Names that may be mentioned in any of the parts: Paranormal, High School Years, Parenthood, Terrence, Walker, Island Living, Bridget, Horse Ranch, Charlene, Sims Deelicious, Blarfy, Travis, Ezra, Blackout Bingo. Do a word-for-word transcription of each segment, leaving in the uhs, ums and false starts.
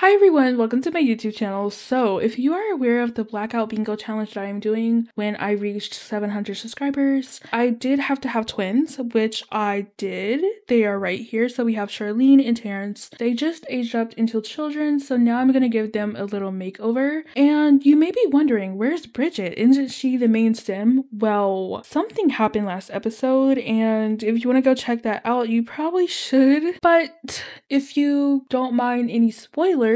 Hi everyone, welcome to my YouTube channel. So if you are aware of the Blackout Bingo challenge that I'm doing, when I reached seven hundred subscribers, I did have to have twins, which I did. They are right here. So we have Charlene and Terrence. They just aged up into children, so now I'm gonna give them a little makeover. And you may be wondering, where's Bridget? Isn't she the main sim? Well, something happened last episode, and if you want to go check that out, you probably should. But if you don't mind any spoilers,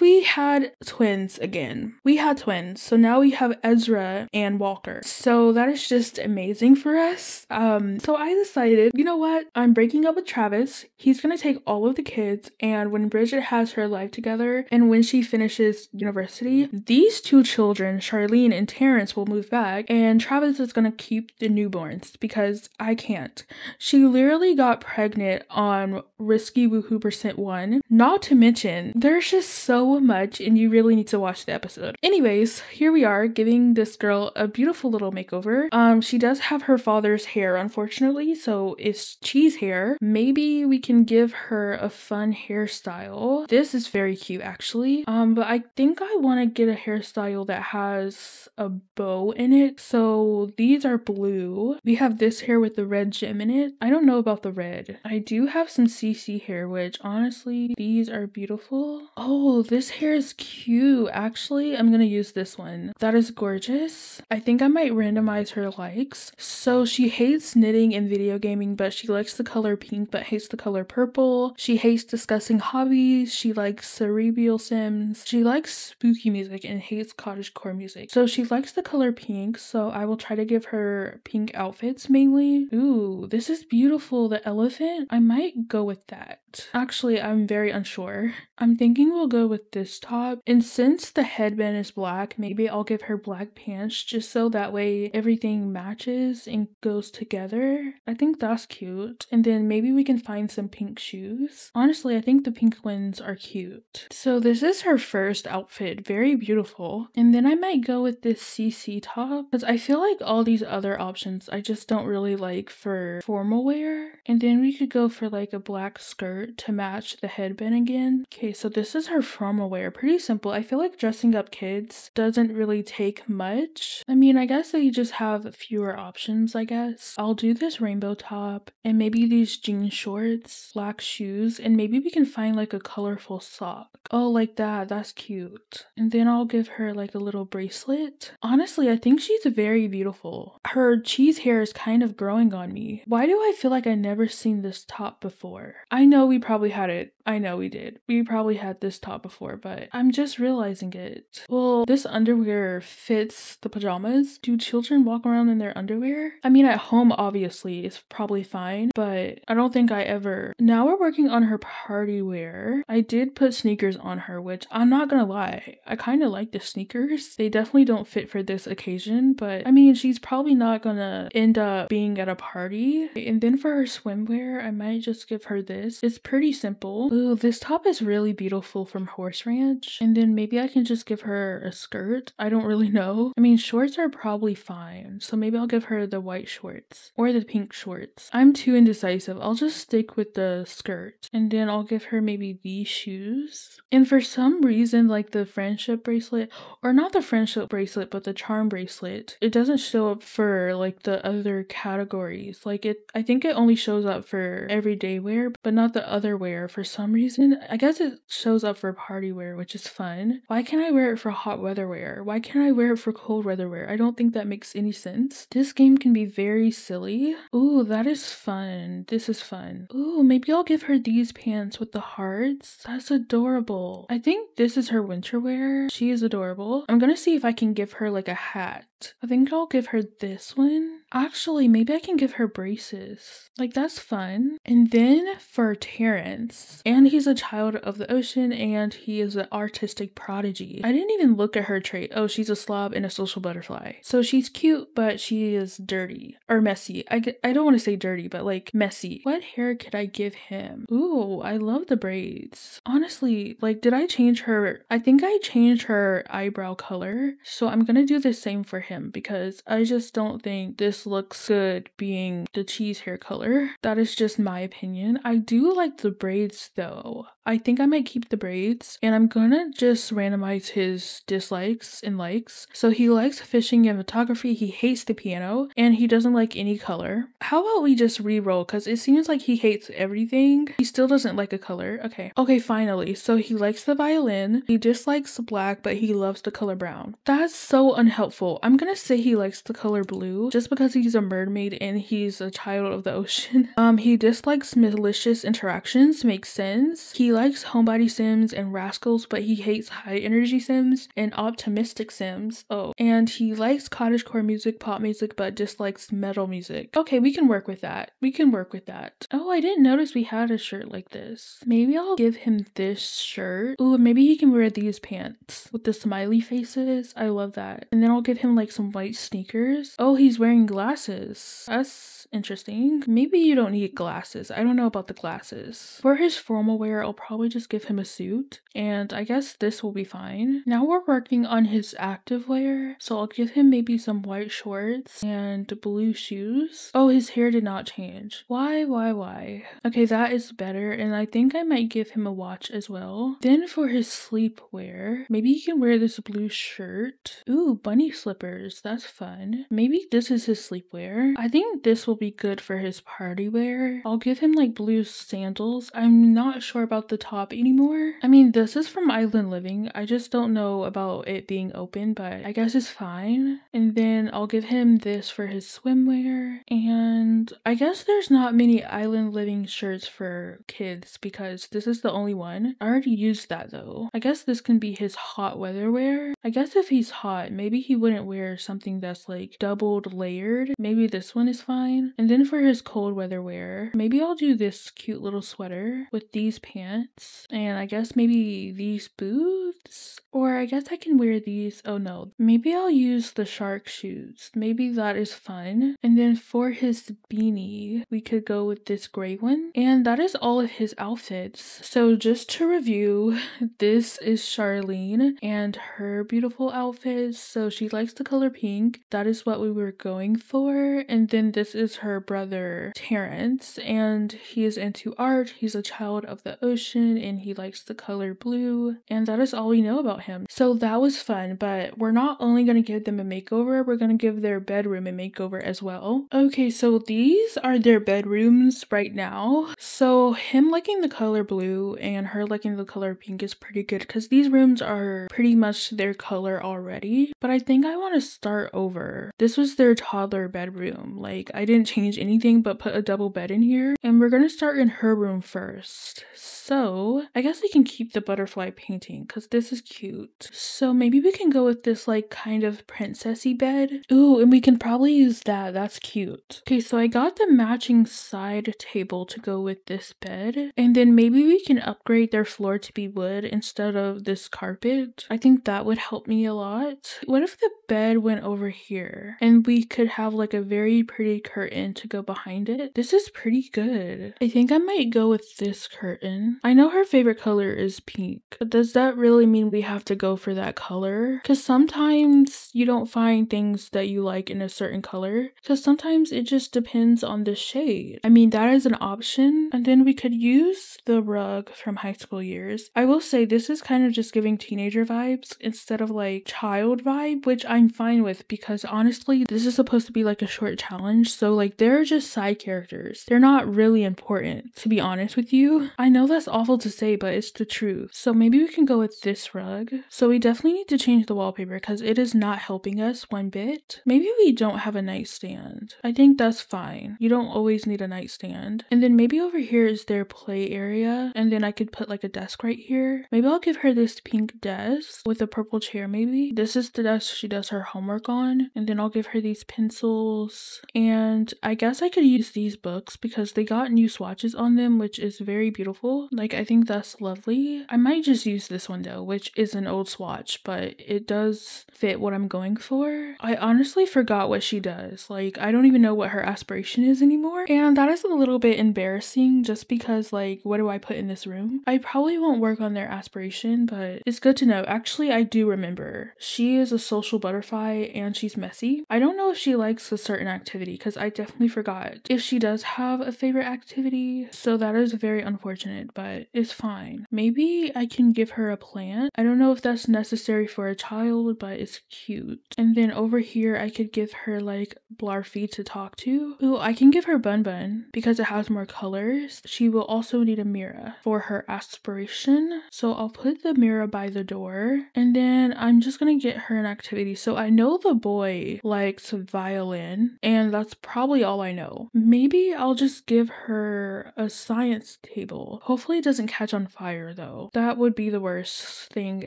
we had twins again. We had twins. So now we have Ezra and Walker. So that is just amazing for us. Um, so I decided, you know what? I'm breaking up with Travis. He's going to take all of the kids. And when Bridget has her life together and when she finishes university, these two children, Charlene and Terrence, will move back. And Travis is going to keep the newborns because I can't. She literally got pregnant on risky woohoo percent one. Not to mention, there's just so much, and you really need to watch the episode. Anyways, here we are giving this girl a beautiful little makeover. Um, she does have her father's hair, unfortunately, so it's cheese hair. Maybe we can give her a fun hairstyle. This is very cute, actually. Um, but I think I want to get a hairstyle that has a bow in it. So these are blue. We have this hair with the red gem in it. I don't know about the red. I do have some C C hair, which honestly, these are beautiful. Oh, this hair is cute. Actually, I'm gonna use this one. That is gorgeous. I think I might randomize her likes. So she hates knitting and video gaming, but she likes the color pink, but hates the color purple. She hates discussing hobbies. She likes cerebral sims. She likes spooky music and hates cottagecore music. So she likes the color pink. So I will try to give her pink outfits mainly. Ooh, this is beautiful. The elephant. I might go with that. Actually, I'm very unsure. I'm thinking we'll go with this top, and since the headband is black, maybe I'll give her black pants just so that way everything matches and goes together. I think that's cute. And then maybe we can find some pink shoes. Honestly, I think the pink ones are cute. So this is her first outfit, very beautiful. And then I might go with this C C top because I feel like all these other options I just don't really like for formal wear. And then we could go for like a black skirt to match the headband again. Okay, so this This is her formal wear. Pretty simple. I feel like dressing up kids doesn't really take much. I mean, I guess they just have fewer options, I guess. I'll do this rainbow top and maybe these jean shorts, black shoes, and maybe we can find like a colorful sock. Oh, like that. That's cute. And then I'll give her like a little bracelet. Honestly, I think she's very beautiful. Her cheese hair is kind of growing on me. Why do I feel like I never seen this top before? I know we probably had it. I know we did. We probably had this top before, but I'm just realizing it. Well, this underwear fits the pajamas. Do children walk around in their underwear? I mean, at home, obviously, it's probably fine, but I don't think I ever. Now we're working on her party wear. I did put sneakers on her, which I'm not gonna lie, I kind of like the sneakers. They definitely don't fit for this occasion, but I mean, she's probably not gonna end up being at a party. And then for her swimwear, I might just give her this. It's pretty simple. Ooh, this top is really beautiful from Horse Ranch. And then maybe I can just give her a skirt. I don't really know. I mean, shorts are probably fine, so maybe I'll give her the white shorts or the pink shorts. I'm too indecisive. I'll just stick with the skirt. And then I'll give her maybe these shoes. And for some reason, like the friendship bracelet, or not the friendship bracelet but the charm bracelet, it doesn't show up for like the other categories. Like it, I think it only shows up for everyday wear but not the other wear for some reason. I guess it shows up for party wear, which is fun. Why can't I wear it for hot weather wear? Why can't I wear it for cold weather wear? I don't think that makes any sense. This game can be very silly. Ooh, that is fun. This is fun. Ooh, maybe I'll give her these pants with the hearts. That's adorable. I think this is her winter wear. She is adorable. I'm gonna see if I can give her like a hat. I think I'll give her this one. Actually, maybe I can give her braces. Like, that's fun. And then for Terrence, and he's a child of the ocean and he is an artistic prodigy. I didn't even look at her trait. Oh, she's a slob and a social butterfly. So she's cute, but she is dirty or messy. I, I don't want to say dirty, but like messy. What hair could I give him? Ooh, I love the braids. Honestly, like, did I change her? I think I changed her eyebrow color. So I'm going to do the same for him. Him because I just don't think this looks good being the cheese hair color. That is just my opinion. I do like the braids though. I think I might keep the braids, and I'm gonna just randomize his dislikes and likes. So he likes fishing and photography, he hates the piano, and he doesn't like any color. How about we just re-roll, because it seems like he hates everything. He still doesn't like a color. Okay. Okay, finally. So he likes the violin, he dislikes black, but he loves the color brown. That's so unhelpful. I'm gonna say he likes the color blue, just because he's a mermaid and he's a child of the ocean. Um, he dislikes malicious interactions, makes sense. He likes homebody sims and rascals, but he hates high energy sims and optimistic sims. Oh, and he likes cottagecore music, pop music, but dislikes metal music. Okay, we can work with that. We can work with that. Oh, I didn't notice we had a shirt like this. Maybe I'll give him this shirt. Ooh, maybe he can wear these pants with the smiley faces. I love that. And then I'll give him like some white sneakers. Oh, he's wearing glasses. That's interesting. Maybe you don't need glasses. I don't know about the glasses. For his formal wear, I'll probably just give him a suit, and I guess this will be fine. Now we're working on his active wear, so I'll give him maybe some white shorts and blue shoes. Oh, his hair did not change. Why, why, why? Okay, that is better, and I think I might give him a watch as well. Then for his sleepwear, maybe he can wear this blue shirt. Ooh, bunny slippers. That's fun. Maybe this is his sleepwear. I think this will be good for his party wear. I'll give him like blue sandals. I'm not sure about the top anymore. I mean, this is from Island Living. I just don't know about it being open, but I guess it's fine. And then I'll give him this for his swimwear. And I guess there's not many Island Living shirts for kids because this is the only one. I already used that though. I guess this can be his hot weather wear. I guess if he's hot, maybe he wouldn't wear something that's like doubled layered. Maybe this one is fine. And then for his cold weather wear, maybe I'll do this cute little sweater with these pants. And I guess maybe these boots, or I guess I can wear these. Oh no, maybe I'll use the shark shoes. Maybe that is fun. And then for his beanie, we could go with this gray one. And that is all of his outfits. So just to review, this is Charlene and her beautiful outfits. So she likes the color pink. That is what we were going for. And then this is her brother Terrence, and he is into art. He's a child of the ocean, and he likes the color blue, and that is all we know about him. So that was fun, but we're not only going to give them a makeover, we're going to give their bedroom a makeover as well. Okay, so these are their bedrooms right now. So him liking the color blue and her liking the color pink is pretty good because these rooms are pretty much their color already, but I think I want to start over. This was their toddler bedroom. Like, I didn't change anything but put a double bed in here, and we're going to start in her room first. So I guess I can keep the butterfly painting because this is cute. So maybe we can go with this like kind of princessy bed. Ooh, and we can probably use that. That's cute. Okay, so I got the matching side table to go with this bed. And then maybe we can upgrade their floor to be wood instead of this carpet. I think that would help me a lot. What if the bed went over here and we could have like a very pretty curtain to go behind it? This is pretty good. I think I might go with this curtain. I know her favorite color is pink, but does that really mean we have to go for that color? Because sometimes you don't find things that you like in a certain color, because sometimes it just depends on the shade. I mean, that is an option. And then we could use the rug from High School Years. I will say this is kind of just giving teenager vibes instead of like child vibe, which I'm fine with because honestly, this is supposed to be like a short challenge. So like they're just side characters. They're not really important, to be honest with you. I know that's awful to say, but it's the truth. So maybe we can go with this rug. So we definitely need to change the wallpaper because it is not helping us one bit. Maybe we don't have a nightstand. I think that's fine. You don't always need a nightstand. And then maybe over here is their play area, and then I could put like a desk right here. Maybe I'll give her this pink desk with a purple chair. Maybe this is the desk she does her homework on. And then I'll give her these pencils, and I guess I could use these books because they got new swatches on them, which is very beautiful. Like, I think that's lovely. I might just use this one though, which is an old swatch, but it does fit what I'm going for. I honestly forgot what she does. Like, I don't even know what her aspiration is anymore. And that is a little bit embarrassing just because, like, what do I put in this room? I probably won't work on their aspiration, but it's good to know. Actually, I do remember. She is a social butterfly and she's messy. I don't know if she likes a certain activity because I definitely forgot if she does have a favorite activity, so that is very unfortunate, but it's fine. Maybe I can give her a plant. I don't know if that's necessary for a child, but it's cute. And then over here I could give her like Blarfy to talk to. Ooh, I can give her Bun Bun because it has more colors. She will also need a mirror for her aspiration, so I'll put the mirror by the door. And then I'm just gonna get her an activity. So I know the boy likes violin, and that's probably all I know. Maybe I'll just give her a science table. Hopefully it doesn't catch on fire though. That would be the worst thing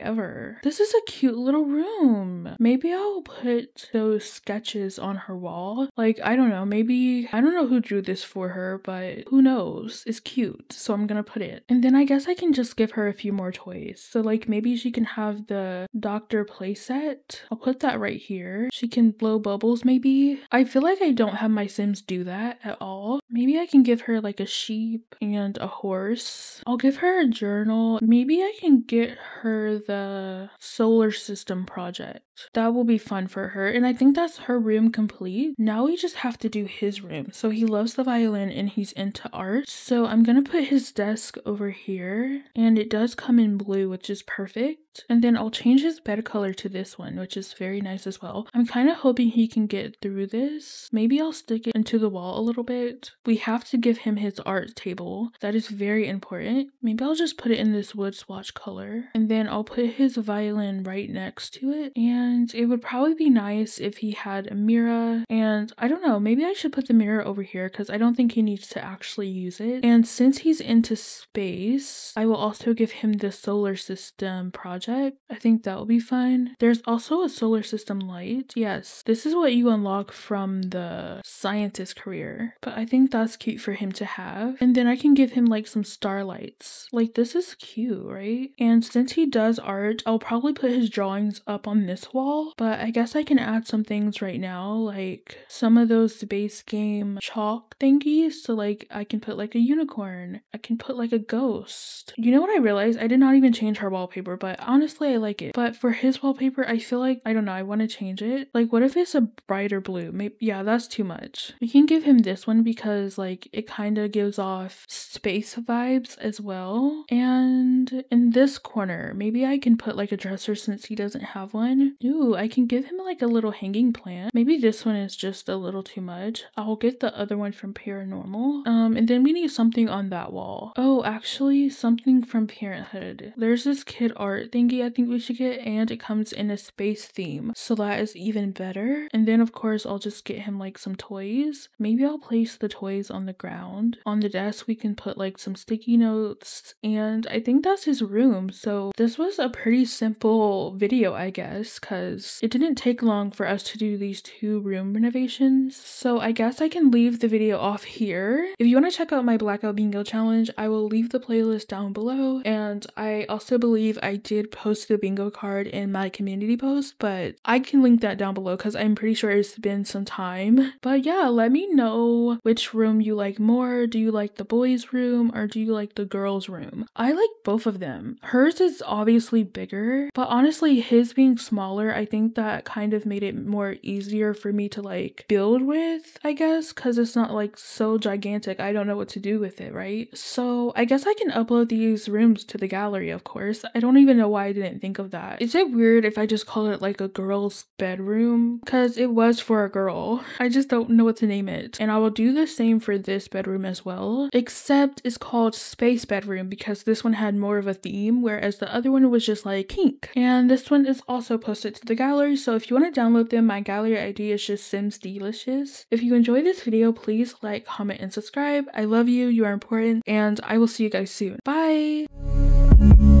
ever. This is a cute little room. Maybe I'll put those sketches on her wall. Like, I don't know, maybe, I don't know who drew this for her, but who knows? It's cute, so I'm gonna put it. And then I guess I can just give her a few more toys. So like maybe she can have the doctor playset. I'll put that right here. She can blow bubbles maybe. I feel like I don't have my Sims do that at all. Maybe I can give her like a sheep and a horse. I'll give her a journal. Maybe I can get her the solar system project. That will be fun for her, and I think that's her room complete. Now we just have to do his room. So he loves the violin and he's into art, so I'm gonna put his desk over here, and it does come in blue, which is perfect. And then I'll change his bed color to this one, which is very nice as well. I'm kind of hoping he can get through this. Maybe I'll stick it into the wall a little bit. We have to give him his art table. That is very important. Maybe I'll just put it in this wood swatch color. And then I'll put his violin right next to it. And it would probably be nice if he had a mirror. And I don't know, maybe I should put the mirror over here because I don't think he needs to actually use it. And since he's into space, I will also give him the solar system project. I think that will be fun. There's also a solar system light. Yes, this is what you unlock from the scientist career, but I think that's cute for him to have. And then I can give him like some starlights. Like, this is cute, right? And since he does art, I'll probably put his drawings up on this wall, but I guess I can add some things right now, like some of those base game chalk thingies. So like I can put like a unicorn, I can put like a ghost. You know what I realized? I did not even change her wallpaper, but I'm honestly, I like it. But for his wallpaper, I feel like, I don't know, I want to change it. Like, what if it's a brighter blue? Maybe, yeah, that's too much. We can give him this one because, like, it kind of gives off space vibes as well. And in this corner, maybe I can put, like, a dresser since he doesn't have one. Ooh, I can give him, like, a little hanging plant. Maybe this one is just a little too much. I'll get the other one from Paranormal. Um, and then we need something on that wall. Oh, actually, something from Parenthood. There's this kid art thing I think we should get, and it comes in a space theme, so that is even better. And then of course I'll just get him like some toys. Maybe I'll place the toys on the ground. On the desk we can put like some sticky notes, and I think that's his room. So this was a pretty simple video, I guess, because it didn't take long for us to do these two room renovations. So I guess I can leave the video off here. If you want to check out my Blackout Bingo challenge, I will leave the playlist down below, and I also believe I did post the bingo card in my community post, but I can link that down below because I'm pretty sure it's been some time. But yeah, let me know which room you like more. Do you like the boys' room or do you like the girls' room? I like both of them. Hers is obviously bigger, but honestly his being smaller, I think that kind of made it more easier for me to like build with, I guess, because it's not like so gigantic. I don't know what to do with it, right? So I guess I can upload these rooms to the gallery, of course. I don't even know why I didn't think of that. Is it weird if I just call it like a girl's bedroom? Because it was for a girl. I just don't know what to name it. And I will do the same for this bedroom as well, except it's called space bedroom because this one had more of a theme, whereas the other one was just like pink. And this one is also posted to the gallery, so if you want to download them, my gallery I D is just SimsDeelicious. If you enjoyed this video, please like, comment, and subscribe. I love you, you are important, and I will see you guys soon. Bye!